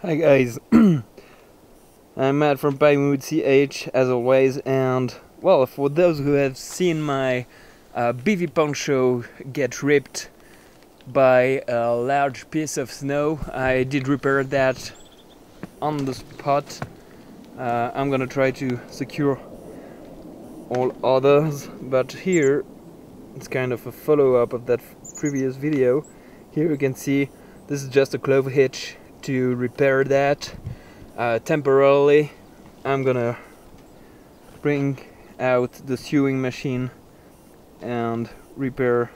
Hi guys, I'm Matt from PinewoodCH as always, and well, for those who have seen my BV poncho get ripped by a large piece of snow, I did repair that on the spot. I'm gonna try to secure all others, but here it's kind of a follow-up of that previous video. Here you can see this is just a clove hitch to repair that temporarily. I'm gonna bring out the sewing machine and repair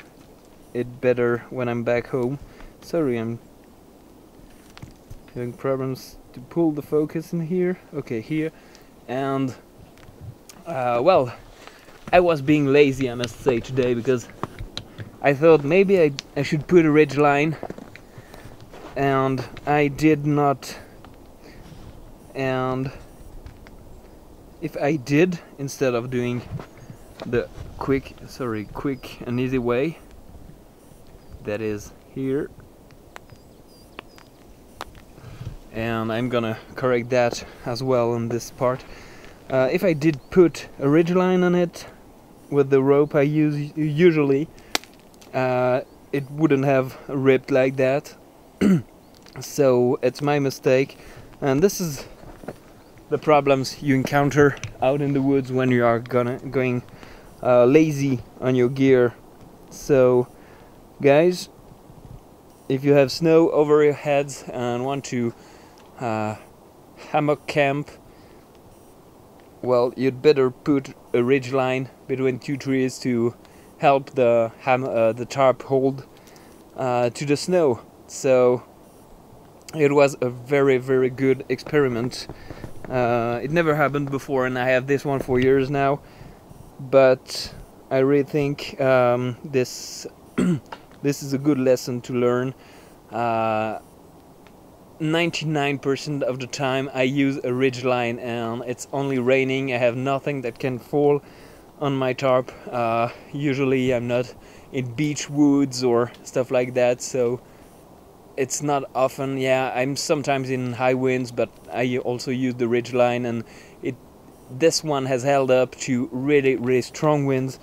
it better when I'm back home. Sorry, I'm having problems to pull the focus in here. Okay, here. And well, I was being lazy, I must say, today, because I thought maybe I should put a ridge line, and I did not, and if I did, instead of doing the quick and easy way, that is here, and I'm gonna correct that as well on this part. If I did put a ridgeline on it with the rope I use usually, it wouldn't have ripped like that. So it's my mistake, and this is the problems you encounter out in the woods when you are going lazy on your gear. So guys, if you have snow over your heads and want to hammock camp, well, you'd better put a ridge line between two trees to help the tarp hold to the snow. So it was a very, very good experiment. It never happened before, and I have this one for years now, but I really think this is a good lesson to learn. 99% of the time I use a ridge line, and it's only raining. I have nothing that can fall on my tarp. Usually I'm not in beech woods or stuff like that, so it's not often. Yeah, I'm sometimes in high winds, but I also use the ridge line, and this one has held up to really, really strong winds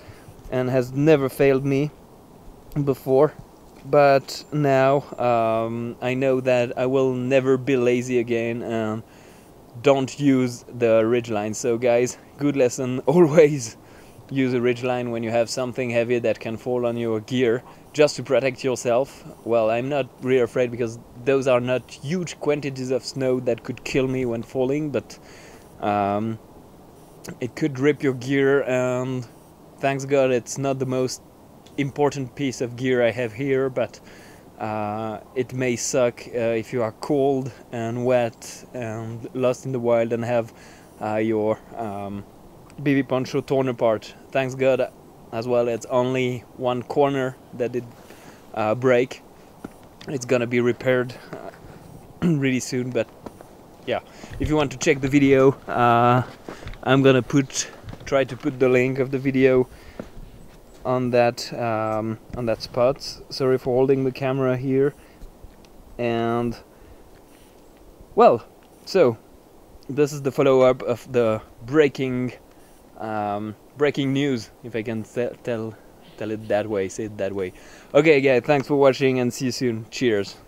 and has never failed me before. But now I know that I will never be lazy again and don't use the ridge line. So guys, good lesson, always use a ridge line when you have something heavy that can fall on your gear, just to protect yourself. Well, I'm not really afraid, because those are not huge quantities of snow that could kill me when falling, but it could rip your gear, and thanks God it's not the most important piece of gear I have here, but it may suck if you are cold and wet and lost in the wild and have your BV poncho torn apart. Thanks God as well it's only one corner that did break. It's gonna be repaired really soon. But yeah, if you want to check the video, I'm gonna try to put the link of the video on that spot. Sorry for holding the camera here. And well, so this is the follow-up of the breaking news, if I can tell it that way, say it that way. Okay guys, thanks for watching, and see you soon. Cheers.